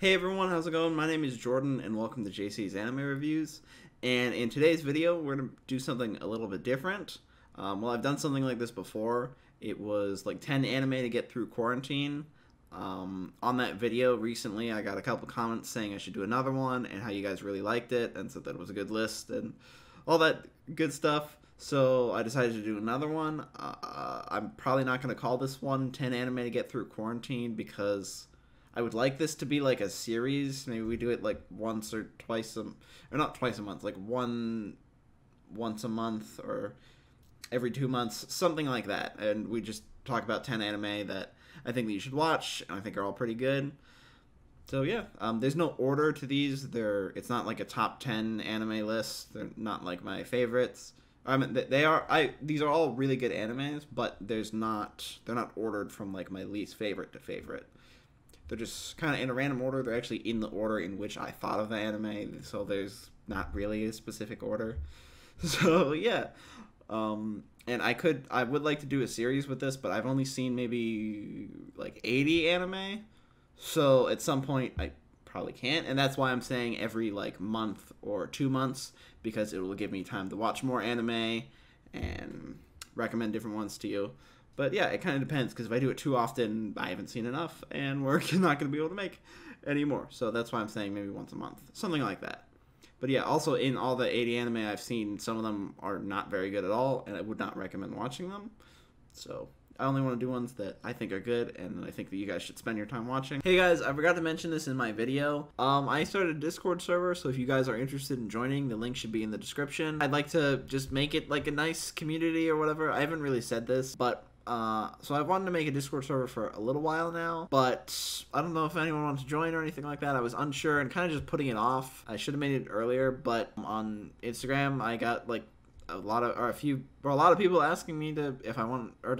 Hey everyone, how's it going? My name is Jordan and welcome to JC's Anime Reviews. And in today's video, we're going to do something a little bit different. Well, I've done something like this before. It was like 10 anime to get through quarantine. On that video recently, I got a couple comments saying I should do another one and how you guys really liked it and said that it was a good list and all that good stuff. So I decided to do another one. I'm probably not going to call this one 10 anime to get through quarantine because I would like this to be like a series. Maybe we do it like once or twice a, or not twice a month, like once a month or every 2 months, something like that. And we just talk about 10 anime that I think that you should watch and I think are all pretty good. So yeah, there's no order to these. It's not like a top 10 anime list. They're not like my favorites. I mean, these are all really good animes, but they're not ordered from like my least favorite to favorite. They're just kind of in a random order. They're actually in the order in which I thought of the anime, so there's not really a specific order. So yeah, and I would like to do a series with this, but I've only seen maybe like 80 anime, so at some point I probably can't, and that's why I'm saying every like month or 2 months, because it will give me time to watch more anime and recommend different ones to you. But yeah, it kind of depends, because if I do it too often, I haven't seen enough, and we're not going to be able to make any more. So that's why I'm saying maybe once a month, something like that. But yeah, also in all the 80 anime I've seen, some of them are not very good at all, and I would not recommend watching them. So I only want to do ones that I think are good, and I think that you guys should spend your time watching. Hey guys, I forgot to mention this in my video. I started a Discord server, so if you guys are interested in joining, the link should be in the description. I'd like to just make it like a nice community or whatever. I haven't really said this, but so I've wanted to make a Discord server for a little while now, but I don't know if anyone wants to join or anything like that. I was unsure and kind of just putting it off. I should have made it earlier, but on Instagram, I got like a lot of people asking me to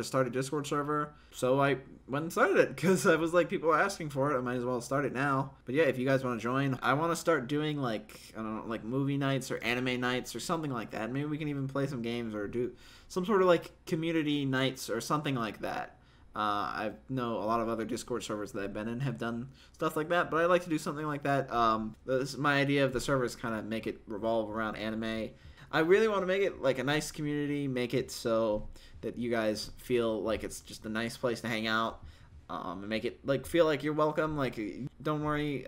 start a Discord server. So I went and started it because I was like, people are asking for it. I might as well start it now. But yeah, if you guys want to join, I want to start doing like, I don't know, like movie nights or anime nights or something like that. Maybe we can even play some games or do some sort of like community nights or something like that. I know a lot of other Discord servers that I've been in have done stuff like that, but I'd like to do something like that. This is my idea of the server, is kind of make it revolve around anime. I really want to make it like a nice community, make it so that you guys feel like it's just a nice place to hang out, and make it like feel like you're welcome. Like, don't worry,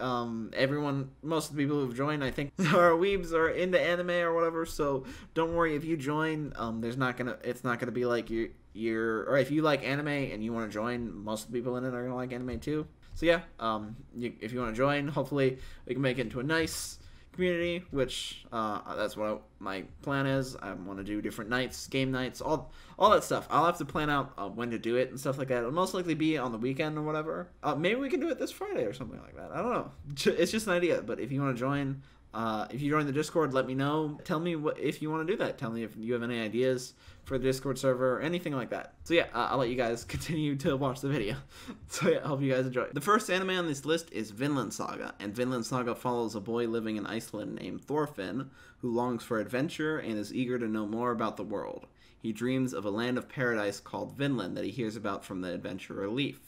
everyone, most of the people who've joined, I think, are weebs or into anime or whatever. So don't worry if you join. It's not gonna be like or if you like anime and you want to join, most of the people in it are gonna like anime too. So yeah, if you want to join, hopefully we can make it into a nice community, which that's what my plan is. I want to do different nights, game nights, all that stuff. I'll have to plan out when to do it and stuff like that. It'll most likely be on the weekend or whatever. Maybe we can do it this Friday or something like that. I don't know. It's just an idea. But if you want to join, if you join the Discord, let me know. Tell me if you want to do that. Tell me if you have any ideas for the Discord server or anything like that. So yeah, I'll let you guys continue to watch the video. So yeah, I hope you guys enjoy. The first anime on this list is Vinland Saga, and Vinland Saga follows a boy living in Iceland named Thorfinn, who longs for adventure and is eager to know more about the world. He dreams of a land of paradise called Vinland that he hears about from the adventurer Leif,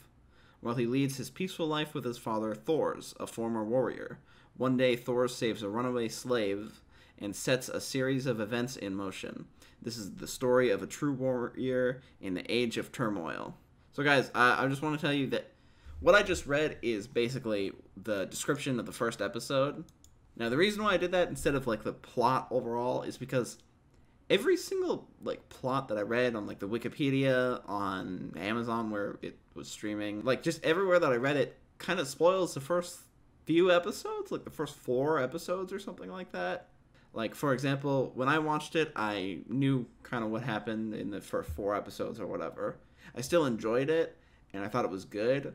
while he leads his peaceful life with his father Thors, a former warrior. One day, Thor saves a runaway slave and sets a series of events in motion. This is the story of a true warrior in the age of turmoil. So guys, I just want to tell you that what I just read is basically the description of the first episode. Now, the reason why I did that instead of like the plot overall is because every single like plot that I read on like the Wikipedia, on Amazon where it was streaming, like just everywhere that I read it kind of spoils the first few episodes, like the first 4 episodes or something like that. Like, for example, when I watched it, I knew kind of what happened in the first 4 episodes or whatever. I still enjoyed it and I thought it was good,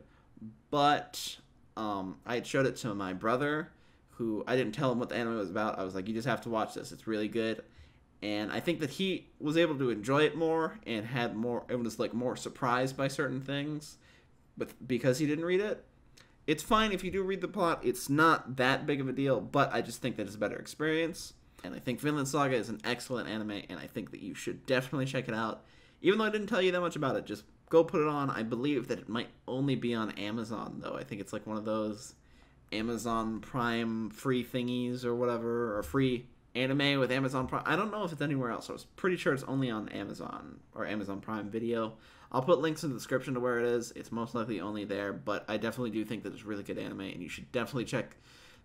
but I had showed it to my brother, who I didn't tell him what the anime was about. I was like, you just have to watch this, it's really good. And I think that he was able to enjoy it more and was like more surprised by certain things, but because he didn't read it. It's fine if you do read the plot, it's not that big of a deal, but I just think that it's a better experience. And I think Vinland Saga is an excellent anime, and I think that you should definitely check it out. Even though I didn't tell you that much about it, just go put it on. I believe that it might only be on Amazon, though. I think it's like one of those Amazon Prime free thingies or whatever, or free anime with Amazon Prime. I don't know if it's anywhere else. I was pretty sure it's only on Amazon or Amazon Prime Video. I'll put links in the description to where it is. It's most likely only there, but I definitely do think that it's really good anime, and you should definitely check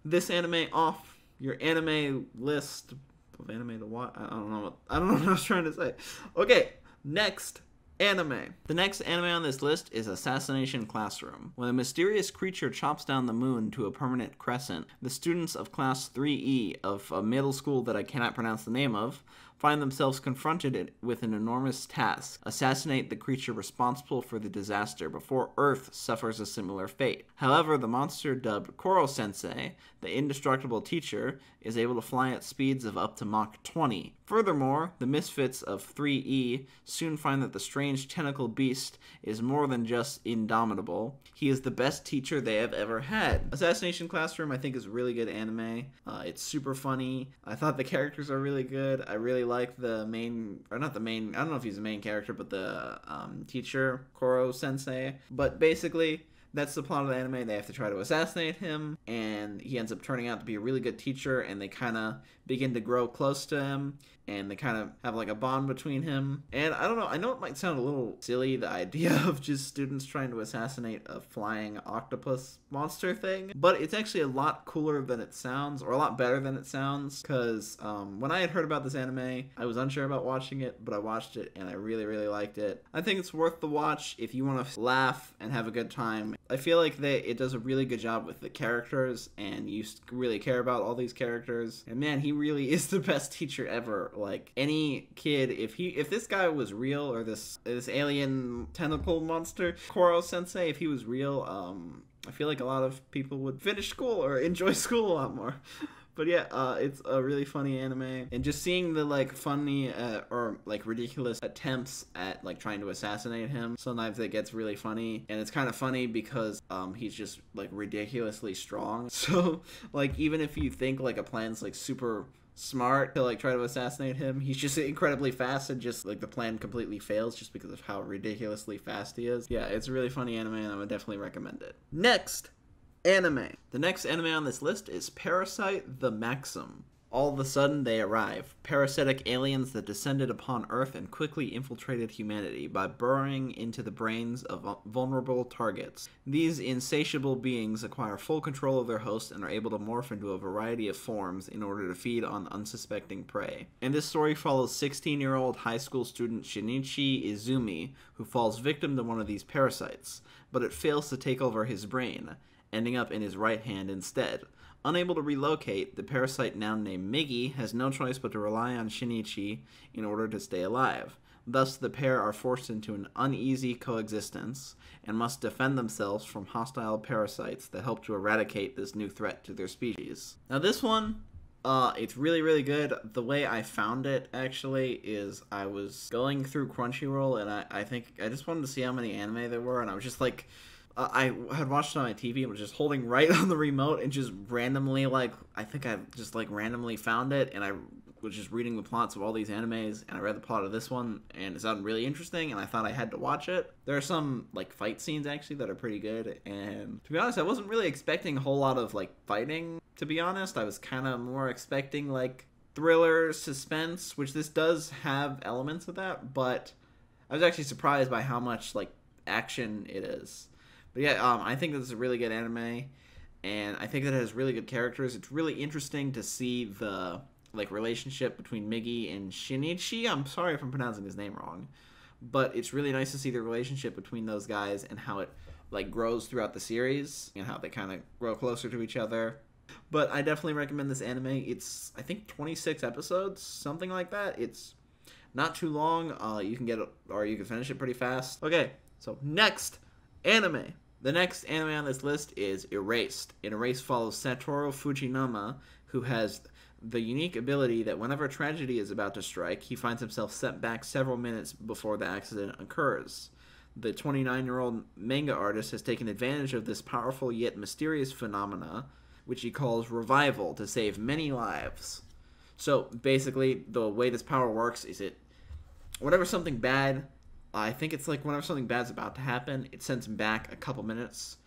this anime off your anime list of anime to watch. I don't know what I was trying to say. Okay, next anime. The next anime on this list is Assassination Classroom. When a mysterious creature chops down the moon to a permanent crescent, the students of Class 3E of a middle school that I cannot pronounce the name of find themselves confronted with an enormous task: assassinate the creature responsible for the disaster before Earth suffers a similar fate. However, the monster dubbed Korosensei, the indestructible teacher, is able to fly at speeds of up to Mach 20. Furthermore, the misfits of 3E soon find that the strange tentacle beast is more than just indomitable. He is the best teacher they have ever had. Assassination Classroom, I think, is really good anime. It's super funny. I thought the characters are really good. I really like the main, or not the main, I don't know if he's the main character, but the teacher, Korosensei. But basically, that's the plot of the anime. They have to try to assassinate him, and he ends up turning out to be a really good teacher, and they kind of begin to grow close to him, and they kind of have like a bond between him. And I don't know, I know it might sound a little silly, the idea of just students trying to assassinate a flying octopus monster thing, but it's actually a lot cooler than it sounds, or a lot better than it sounds, because when I had heard about this anime, I was unsure about watching it, but I watched it and I really, really liked it. I think it's worth the watch if you want to laugh and have a good time. I feel like it does a really good job with the characters, and you really care about all these characters. And man, he really is the best teacher ever. Like, any kid, if this guy was real, or this alien tentacle monster, Korosensei, if he was real, I feel like a lot of people would finish school or enjoy school a lot more. But yeah, it's a really funny anime, and just seeing the like funny or like ridiculous attempts at like trying to assassinate him, sometimes it gets really funny. And it's kind of funny because he's just like ridiculously strong. So like, even if you think like a plan's like super smart to like try to assassinate him, he's just incredibly fast, and just like the plan completely fails just because of how ridiculously fast he is. Yeah, it's a really funny anime, and I would definitely recommend it. Next anime. The next anime on this list is Parasyte the Maxim. All of a sudden they arrive, parasitic aliens that descended upon Earth and quickly infiltrated humanity by burrowing into the brains of vulnerable targets. These insatiable beings acquire full control of their host and are able to morph into a variety of forms in order to feed on unsuspecting prey. And this story follows 16-year-old high school student Shinichi Izumi, who falls victim to one of these parasites, but it fails to take over his brain, ending up in his right hand instead. Unable to relocate, the parasite, now named Migi, has no choice but to rely on Shinichi in order to stay alive. Thus, the pair are forced into an uneasy coexistence and must defend themselves from hostile parasites that help to eradicate this new threat to their species. Now this one, it's really, really good. The way I found it, actually, is I was going through Crunchyroll, and I think I just wanted to see how many anime there were, and I was just like, I had watched it on my TV and was just holding right on the remote and just randomly, like, I think I just, like, randomly found it, and I was just reading the plots of all these animes, and I read the plot of this one, and it sounded really interesting, and I thought I had to watch it. There are some, like, fight scenes, actually, that are pretty good, and to be honest, I wasn't really expecting a whole lot of, like, fighting, to be honest. I was kind of more expecting, like, thriller, suspense, which this does have elements of that, but I was actually surprised by how much, like, action it is. But yeah, I think this is a really good anime, and I think that it has really good characters. It's really interesting to see the, like, relationship between Migi and Shinichi. I'm sorry if I'm pronouncing his name wrong, but it's really nice to see the relationship between those guys and how it, like, grows throughout the series and how they kind of grow closer to each other. But I definitely recommend this anime. It's, I think, 26 episodes, something like that. It's not too long. You can get it, or you can finish it pretty fast. Okay, so next anime. The next anime on this list is Erased. And Erased follows Satoru Fujinuma, who has the unique ability that whenever tragedy is about to strike, he finds himself set back several minutes before the accident occurs. The 29-year-old manga artist has taken advantage of this powerful yet mysterious phenomena, which he calls revival, to save many lives. So basically, the way this power works is whenever something bad, I think it's like whenever something bad's about to happen, it sends him back a couple minutes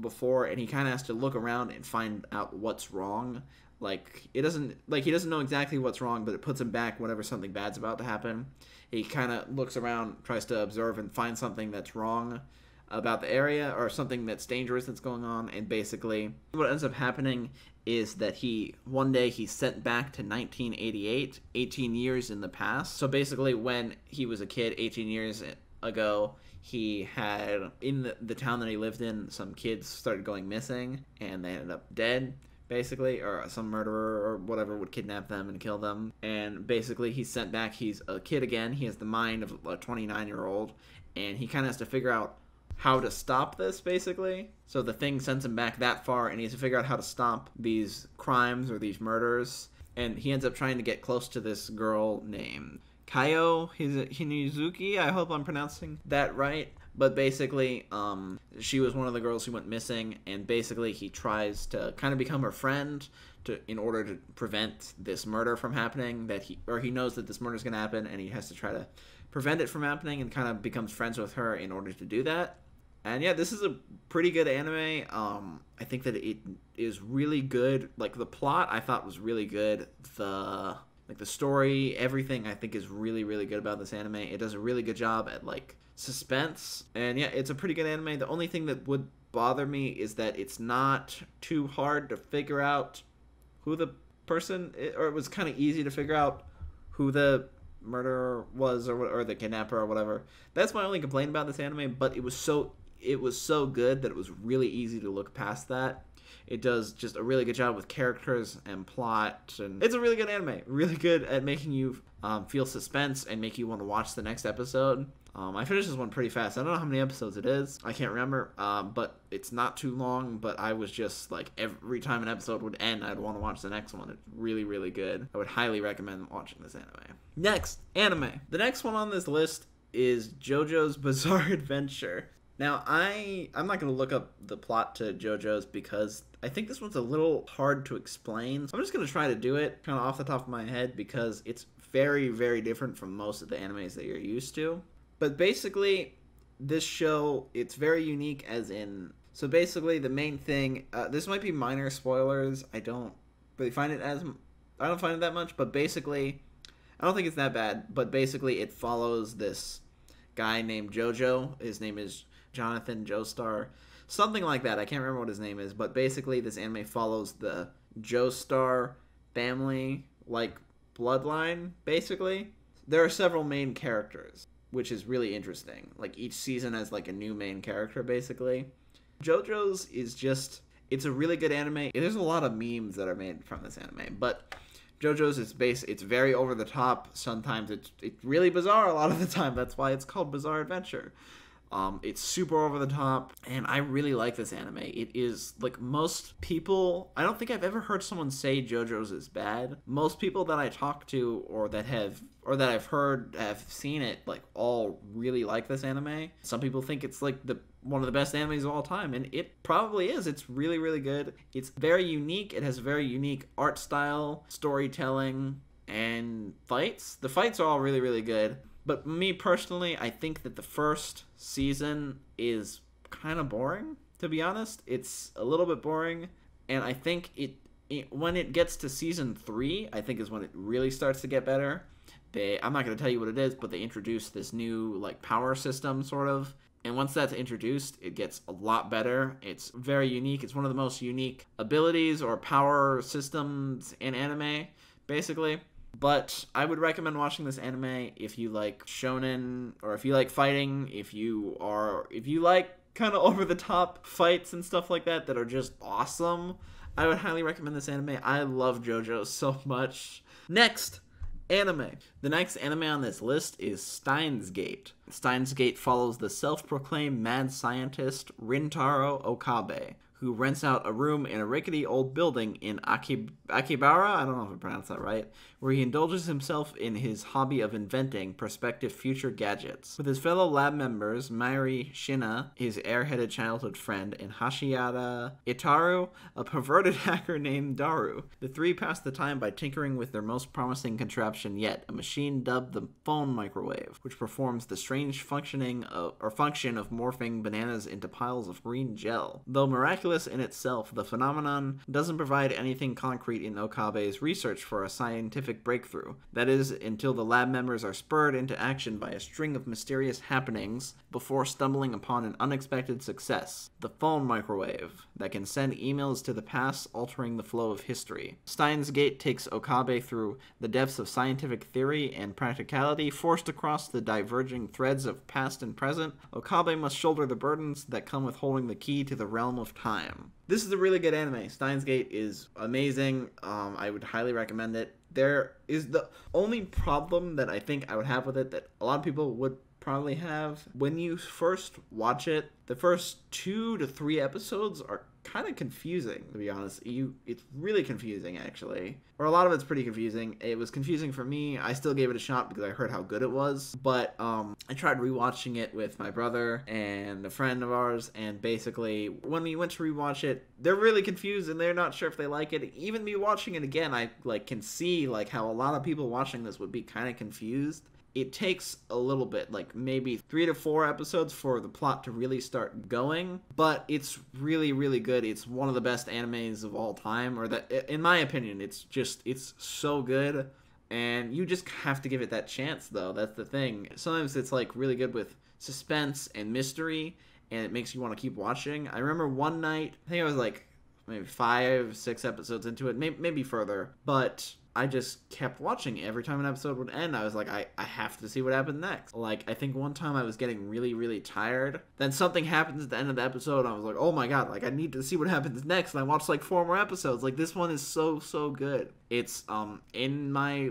before, and he kind of has to look around and find out what's wrong. Like, it doesn't, like, he doesn't know exactly what's wrong, but it puts him back whenever something bad's about to happen. He kind of looks around, tries to observe, and finds something that's wrong about the area, or something that's dangerous that's going on. And basically what ends up happening is that he, one day he's sent back to 1988, 18 years in the past. So basically when he was a kid 18 years ago, he had, in the town that he lived in, some kids started going missing, and they ended up dead, basically, or some murderer or whatever would kidnap them and kill them. And basically he's sent back, he's a kid again, he has the mind of a 29-year-old, and he kind of has to figure out how to stop this, basically. So the thing sends him back that far, and he has to figure out how to stop these crimes or these murders. And he ends up trying to get close to this girl named Kayo Hinazuki. I hope I'm pronouncing that right. But basically, she was one of the girls who went missing, and basically he tries to kind of become her friend in order to prevent this murder from happening. He knows that this murder is going to happen, and he has to try to prevent it from happening, and kind of becomes friends with her in order to do that. And yeah, this is a pretty good anime. I think that it is really good. Like, the plot I thought was really good. The story, everything I think is really, really good about this anime. It does a really good job at, like, suspense. And yeah, it's a pretty good anime. The only thing that would bother me is that it's not too hard to figure out who the person is, or it was kind of easy to figure out who the murderer was, or the kidnapper or whatever. That's my only complaint about this anime, but it was so good that it was really easy to look past that. It does just a really good job with characters and plot, and it's a really good anime, really good at making you feel suspense and make you want to watch the next episode. I finished this one pretty fast. I don't know how many episodes it is. I can't remember, but it's not too long, but I was just, like, every time an episode would end, I'd want to watch the next one. It's really, really good. I would highly recommend watching this anime. Next, anime. The next one on this list is JoJo's Bizarre Adventure. Now, I'm not going to look up the plot to JoJo's because I think this one's a little hard to explain. So I'm just going to try to do it kind of off the top of my head because it's very, very different from most of the animes that you're used to. But basically, this show, it's very unique as in... So basically, the main thing... this might be minor spoilers. I don't really find it as... I don't find it that much, but basically... I don't think it's that bad, but basically it follows this guy named JoJo. His name is Jonathan Joestar. Something like that. I can't remember what his name is, but basically this anime follows the Joestar family, like, bloodline, basically. There are several main characters, which is really interesting. Like, each season has, like, a new main character, basically. JoJo's is just... It's a really good anime. There's a lot of memes that are made from this anime, but JoJo's is it's very over the top. Sometimes it's really bizarre a lot of the time. That's why it's called Bizarre Adventure. It's super over the top, and I really like this anime. It is, like, most people... I don't think I've ever heard someone say JoJo's is bad. Most people that I talk to or that I've heard have seen it, like, all really like this anime. Some people think it's, like, one of the best animes of all time, and it probably is. It's really, really good. It's very unique. It has a very unique art style, storytelling, and fights. The fights are all really, really good. But me personally, I think that the first season is kind of boring, to be honest. It's a little bit boring, and I think when it gets to season 3, I think is when it really starts to get better. I'm not going to tell you what it is, but they introduce this new, like, power system, sort of. And once that's introduced, it gets a lot better. It's very unique. It's one of the most unique abilities or power systems in anime, basically. But I would recommend watching this anime if you like shonen, or if you like fighting, if you like kind of over-the-top fights and stuff like that are just awesome. I would highly recommend this anime. I love JoJo so much. Next, anime. The next anime on this list is Steins Gate. Steins Gate follows the self-proclaimed mad scientist Rintaro Okabe, who rents out a room in a rickety old building in Akihabara, I don't know if I pronounced that right, where he indulges himself in his hobby of inventing prospective future gadgets. With his fellow lab members, Mayuri Shina, his airheaded childhood friend, and Hashiyada Itaru, a perverted hacker named Daru. The three pass the time by tinkering with their most promising contraption yet, a machine dubbed the phone microwave, which performs the strange function of morphing bananas into piles of green gel. Though miraculously in itself, the phenomenon doesn't provide anything concrete in Okabe's research for a scientific breakthrough. That is, until the lab members are spurred into action by a string of mysterious happenings before stumbling upon an unexpected success, the phone microwave, that can send emails to the past, altering the flow of history. Steins Gate takes Okabe through the depths of scientific theory and practicality, forced across the diverging threads of past and present. Okabe must shoulder the burdens that come with holding the key to the realm of time. This is a really good anime. Steins Gate is amazing. I would highly recommend it. There is the only problem that I think I would have with it that a lot of people would probably have. When you first watch it, the first 2 to 3 episodes are kind of confusing, to be honest. It's really confusing, actually. Or a lot of it's pretty confusing. It was confusing for me. I still gave it a shot because I heard how good it was, but I tried rewatching it with my brother and a friend of ours, and basically when we went to rewatch it, they're really confused and they're not sure if they like it. Even me watching it again, I can see how a lot of people watching this would be kind of confused. It takes a little bit, maybe 3 to 4 episodes for the plot to really start going, but it's really, really good. It's one of the best animes of all time, in my opinion. It's so good, and you just have to give it that chance, though. That's the thing. Sometimes it's, really good with suspense and mystery, and it makes you want to keep watching. I remember one night, I think I was, maybe 5, 6 episodes into it, maybe further, but I just kept watching. Every time an episode would end, I was like, I have to see what happened next. I think one time I was getting really, really tired. Then something happens at the end of the episode, and I was like, oh my god, I need to see what happens next. And I watched 4 more episodes. This one is so, so good. It's in my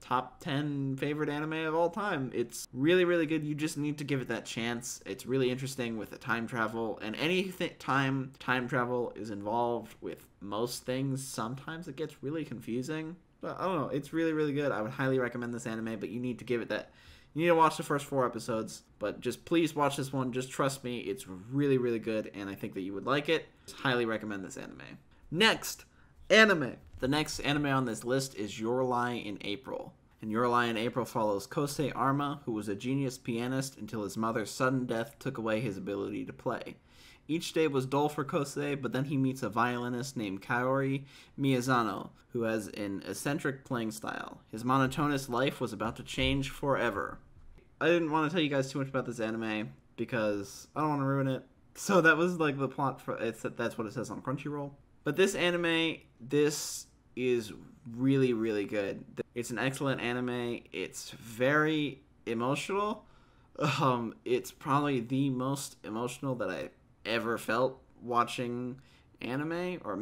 top 10 favorite anime of all time. It's really, really good. You just need to give it that chance. It's really interesting with the time travel, and anything time travel is involved with most things. Sometimes it gets really confusing. But I don't know, it's really, really good. I would highly recommend this anime, but you need to give it that. You need to watch the first 4 episodes, but just please watch this one. Just trust me, it's really, really good, and I think that you would like it. Just highly recommend this anime. Next, anime. The next anime on this list is Your Lie in April. And Your Lie in April follows Kosei Arima, who was a genius pianist until his mother's sudden death took away his ability to play. Each day was dull for Kosei, but then he meets a violinist named Kaori Miyazano, who has an eccentric playing style. His monotonous life was about to change forever. I didn't want to tell you guys too much about this anime because I don't want to ruin it. So that was the plot for it. That's what it says on Crunchyroll. But this anime, this is really, really good. It's an excellent anime. It's very emotional. It's probably the most emotional that I've ever felt watching anime, or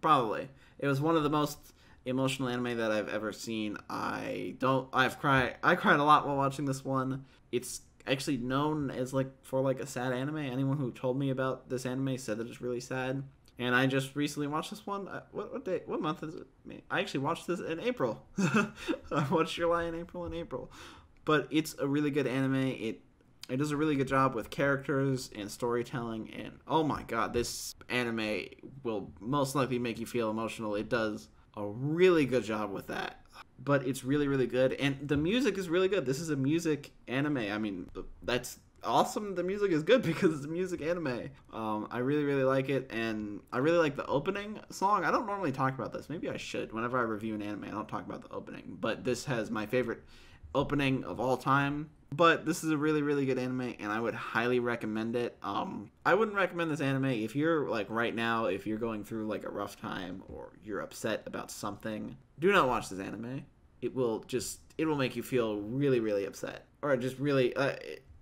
probably it was one of the most emotional anime that I've ever seen. I cried a lot while watching this one. It's actually known as a sad anime. Anyone who told me about this anime said that it's really sad, and I just recently watched this one. What month is it? I actually watched this in April. I watched Your Lie in April but it's a really good anime. It does a really good job with characters and storytelling, and oh my god, this anime will most likely make you feel emotional. It does a really good job with that, but it's really, really good, and the music is really good. This is a music anime. I mean, that's awesome. The music is good because it's a music anime. I really, really like it, and I really like the opening song. I don't normally talk about this. Maybe I should. Whenever I review an anime, I don't talk about the opening, but this has my favorite opening of all time. But this is a really, really good anime, and I would highly recommend it. I wouldn't recommend this anime if you're, right now, if you're going through, a rough time or you're upset about something. Do not watch this anime. It will make you feel really, really upset. Or just really,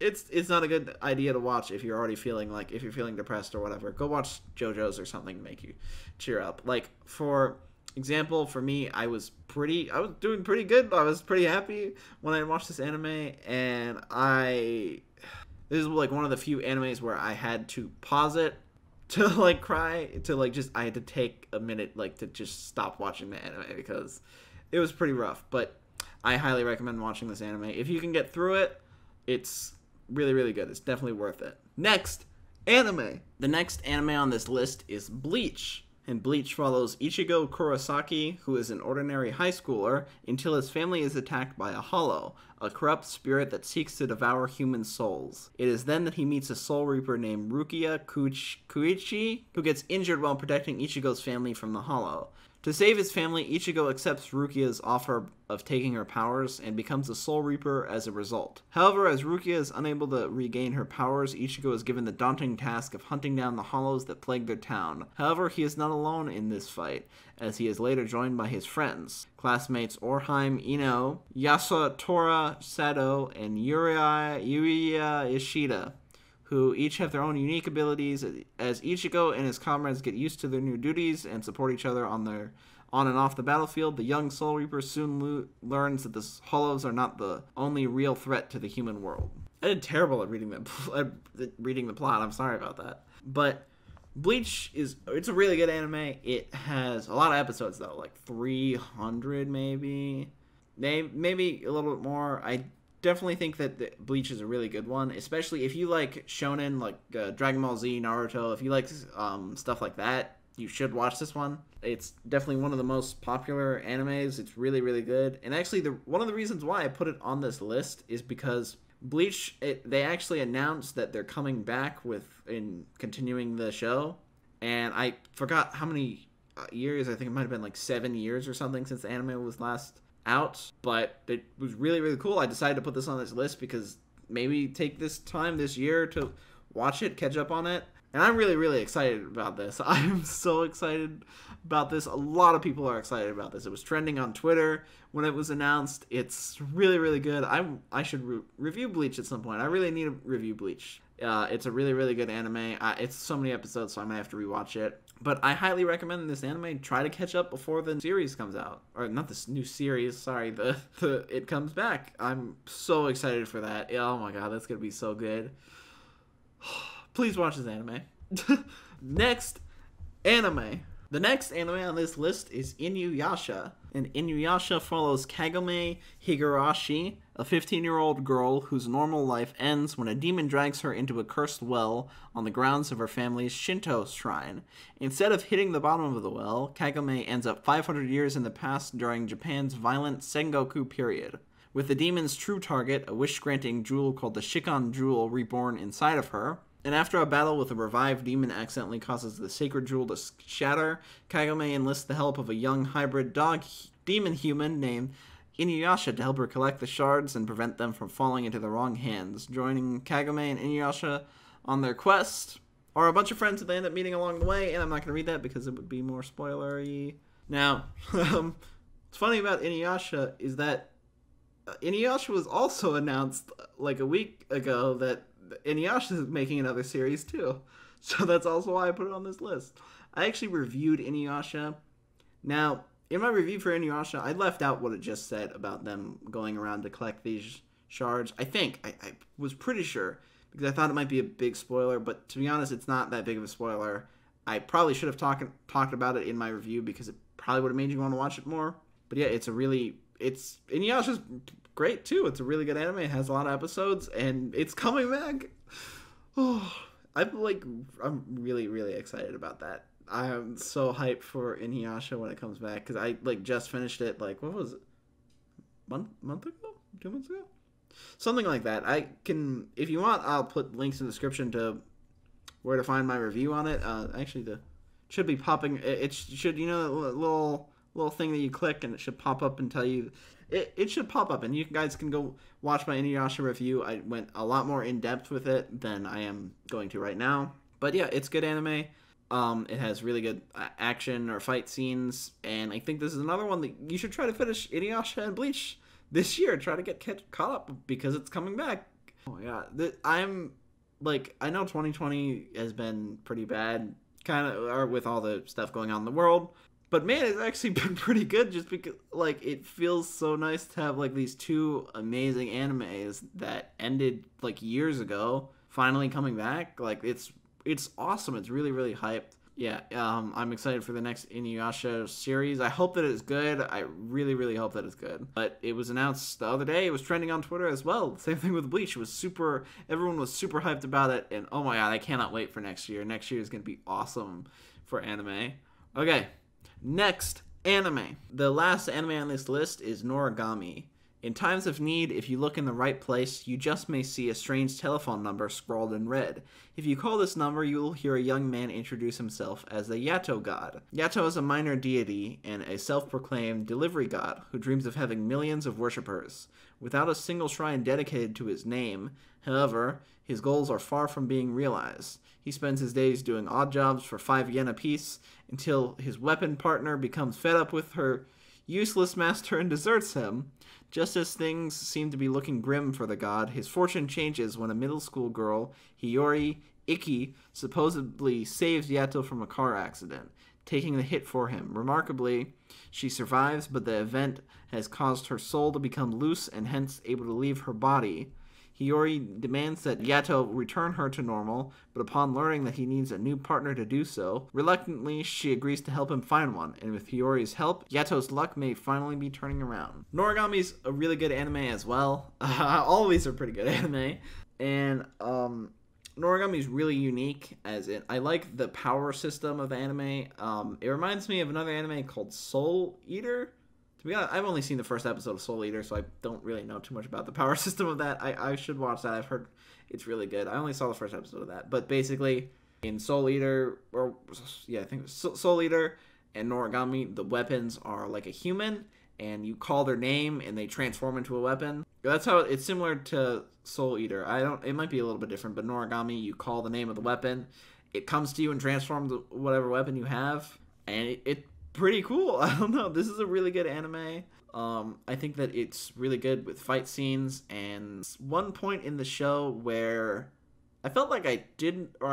it's not a good idea to watch if you're already feeling, if you're feeling depressed or whatever. Go watch JoJo's or something to make you cheer up. For example, for me, I was doing pretty good. I was pretty happy when I watched this anime, and this is one of the few animes where I had to pause it to like cry, to like just, I had to take a minute like to just stop watching the anime because it was pretty rough. But I highly recommend watching this anime. If you can get through it, it's really, really good. It's definitely worth it. Next anime. The next anime on this list is Bleach. And Bleach follows Ichigo Kurosaki, who is an ordinary high schooler, until his family is attacked by a hollow, a corrupt spirit that seeks to devour human souls. It is then that he meets a soul reaper named Rukia Kuichi, who gets injured while protecting Ichigo's family from the hollow. To save his family, Ichigo accepts Rukia's offer of taking her powers and becomes a Soul Reaper as a result. However, as Rukia is unable to regain her powers, Ichigo is given the daunting task of hunting down the hollows that plague their town. However, he is not alone in this fight, as he is later joined by his friends, classmates Orheim, Ino, Yasutora Sato, and Yuya Ishida, who each have their own unique abilities, as Ichigo and his comrades get used to their new duties and support each other on and off the battlefield. The young Soul Reaper soon learns that the hollows are not the only real threat to the human world. I did terrible at reading the plot. I'm sorry about that. But Bleach it's a really good anime. It has a lot of episodes though, like 300 maybe a little bit more. I definitely think that Bleach is a really good one, especially if you like shonen, like Dragon Ball Z, Naruto. If you like stuff like that, you should watch this one. It's definitely one of the most popular animes. It's really, really good. And actually, one of the reasons why I put it on this list is because Bleach, they actually announced that they're coming back in continuing the show, and I forgot how many years. I think it might have been like 7 years or something since the anime was last out, but it was really, really cool. I decided to put this on this list because maybe take this time this year to watch it, catch up on it. And I'm really, really excited about this. I'm so excited about this. A lot of people are excited about this. It was trending on Twitter when it was announced. It's really, really good. I should review Bleach at some point. I really need to review Bleach. It's a really, really good anime. It's so many episodes, so I might have to rewatch it. But I highly recommend this anime. Try to catch up before the series comes out. Or not this new series, sorry, it comes back. I'm so excited for that. Oh my god, that's going to be so good. Please watch this anime. Next anime. The next anime on this list is Inuyasha. And Inuyasha follows Kagome Higurashi, a 15-year-old girl whose normal life ends when a demon drags her into a cursed well on the grounds of her family's Shinto shrine. Instead of hitting the bottom of the well, Kagome ends up 500 years in the past during Japan's violent Sengoku period, with the demon's true target, a wish-granting jewel called the Shikan Jewel, reborn inside of her. And after a battle with a revived demon accidentally causes the sacred jewel to shatter, Kagome enlists the help of a young hybrid dog-demon-human named Inuyasha to help her collect the shards and prevent them from falling into the wrong hands. Joining Kagome and Inuyasha on their quest are a bunch of friends that they end up meeting along the way, and I'm not going to read that because it would be more spoilery. Now, what's funny about Inuyasha is that Inuyasha was also announced like a week ago that Inuyasha is making another series too, so that's also why I put it on this list. I actually reviewed Inuyasha. Now, in my review for Inuyasha, I left out what it just said about them going around to collect these shards. I think I was pretty sure because I thought it might be a big spoiler, but to be honest, it's not that big of a spoiler. I probably should have talked about it in my review because it probably would have made you want to watch it more. But yeah, Inuyasha's great too. It's a really good anime. It has a lot of episodes, and it's coming back. Oh, I'm really, really excited about that. I am so hyped for Inuyasha when it comes back because I just finished it. What was it? Month ago? 2 months ago? Something like that. If you want, I'll put links in the description to where to find my review on it. Actually, should be popping. It should, that little thing that you click and it should pop up and tell you. It should pop up, and you guys can go watch my Inuyasha review. I went a lot more in depth with it than I am going to right now. But yeah, it's good anime. It has really good action or fight scenes, and I think this is another one that you should try to finish Inuyasha and Bleach this year. Try to get caught up because it's coming back. Oh yeah, I know 2020 has been pretty bad, kind of, or with all the stuff going on in the world. But man, it's actually been pretty good just because, it feels so nice to have, these two amazing animes that ended, years ago finally coming back. It's it's awesome. It's really, really hyped. Yeah, I'm excited for the next Inuyasha series. I hope that it's good. I really, really hope that it's good. But it was announced the other day. It was trending on Twitter as well. Same thing with Bleach. It was super, everyone was super hyped about it. And oh my god, I cannot wait for next year. Next year is going to be awesome for anime. Okay, next anime. The last anime on this list is Noragami. In times of need, if you look in the right place, you just may see a strange telephone number scrawled in red. If you call this number, you will hear a young man introduce himself as the Yato god. Yato is a minor deity and a self-proclaimed delivery god who dreams of having millions of worshippers. Without a single shrine dedicated to his name, however, his goals are far from being realized. He spends his days doing odd jobs for 5 yen apiece until his weapon partner becomes fed up with her useless master and deserts him. Just as things seem to be looking grim for the god, his fortune changes when a middle school girl, Hiyori Iki, supposedly saves Yato from a car accident, taking the hit for him. Remarkably, she survives, but the event has caused her soul to become loose and hence able to leave her body. Hiyori demands that Yato return her to normal, but upon learning that he needs a new partner to do so, reluctantly she agrees to help him find one, and with Hiyori's help, Yato's luck may finally be turning around. Noragami's a really good anime as well. All these are pretty good anime, and Noragami's really unique, as in I like the power system of the anime. It reminds me of another anime called Soul Eater. I've only seen the first episode of Soul Eater, so I don't really know too much about the power system of that. I should watch that. I've heard it's really good. I only saw the first episode of that. But basically, in Soul Eater, or yeah, I think it was Soul Eater and Noragami, the weapons are like a human, and you call their name, and they transform into a weapon. That's how it's similar to Soul Eater. It might be a little bit different, but Noragami, you call the name of the weapon, it comes to you and transforms whatever weapon you have, and it pretty cool. I don't know. This is a really good anime. I think that it's really good with fight scenes, and one point in the show where I felt like I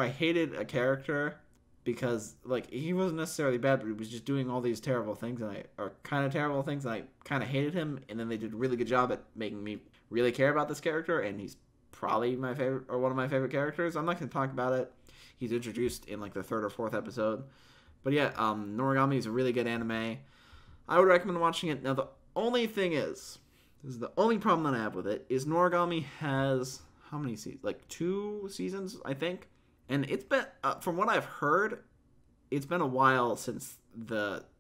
hated a character because like he wasn't necessarily bad, but he was just doing all these terrible things and I kind of hated him, and then they did a really good job at making me really care about this character, and he's probably my favorite or one of my favorite characters. I'm not going to talk about it. He's introduced in like the 3rd or 4th episode. But yeah, Noragami is a really good anime. I would recommend watching it. Now, the only thing is, this is the only problem that I have with it, is Noragami has, how many seasons? Like 2 seasons, I think. And it's been, from what I've heard, it's been a while since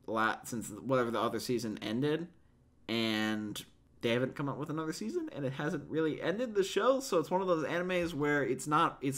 whatever the other season ended. And they haven't come up with another season, and it hasn't really ended the show, so it's one of those animes where it's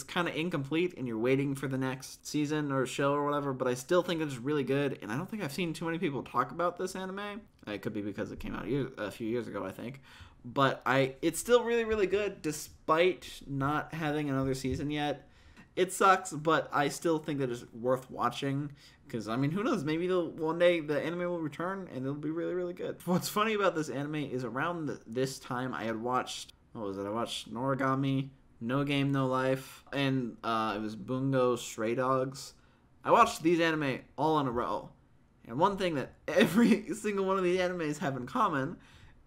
kind of incomplete and you're waiting for the next season or show or whatever, but I still think it's really good, and I don't think I've seen too many people talk about this anime. It could be because it came out a few years ago, I think, but it's still really, really good despite not having another season yet. It sucks, but I still think that it's worth watching because, I mean, who knows? Maybe one day the anime will return and it'll be really, really good. What's funny about this anime is around this time I had watched, I watched Noragami, No Game, No Life, and it was Bungo Stray Dogs. I watched these anime all in a row. And one thing that every single one of these animes have in common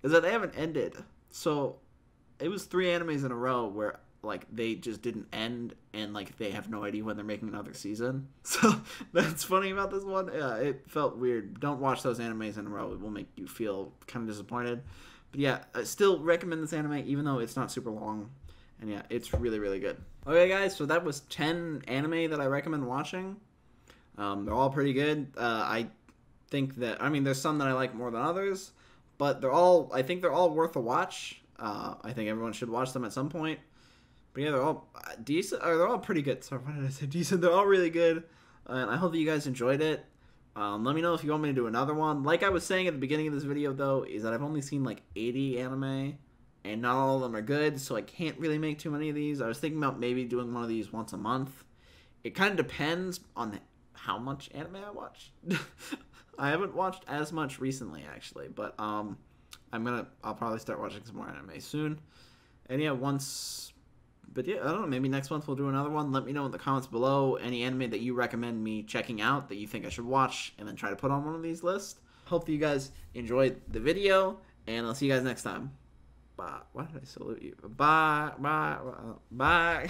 is that they haven't ended. So it was 3 animes in a row where like they just didn't end, and like they have no idea when they're making another season, so that's funny about this one. Yeah, it felt weird. Don't watch those animes in a row. It will make you feel kind of disappointed, but yeah, I still recommend this anime even though it's not super long, and yeah, it's really, really good. Okay guys, so that was 10 anime that I recommend watching. They're all pretty good. I think that, I mean, there's some that I like more than others, but I think they're all worth a watch. I think everyone should watch them at some point. But yeah, they're all decent, or they're all pretty good. Sorry, why did I say decent? They're all really good, and I hope that you guys enjoyed it. Let me know if you want me to do another one. Like I was saying at the beginning of this video, though, is that I've only seen like 80 anime, and not all of them are good, so I can't really make too many of these. I was thinking about maybe doing one of these once a month. It kind of depends on how much anime I watch. I haven't watched as much recently, actually, but I'll probably start watching some more anime soon. And yeah, but yeah, I don't know, maybe next month we'll do another one. Let me know in the comments below any anime that you recommend me checking out that you think I should watch, and then try to put on one of these lists. Hope that you guys enjoyed the video, and I'll see you guys next time. Bye. Why did I salute you? Bye. Bye. Bye.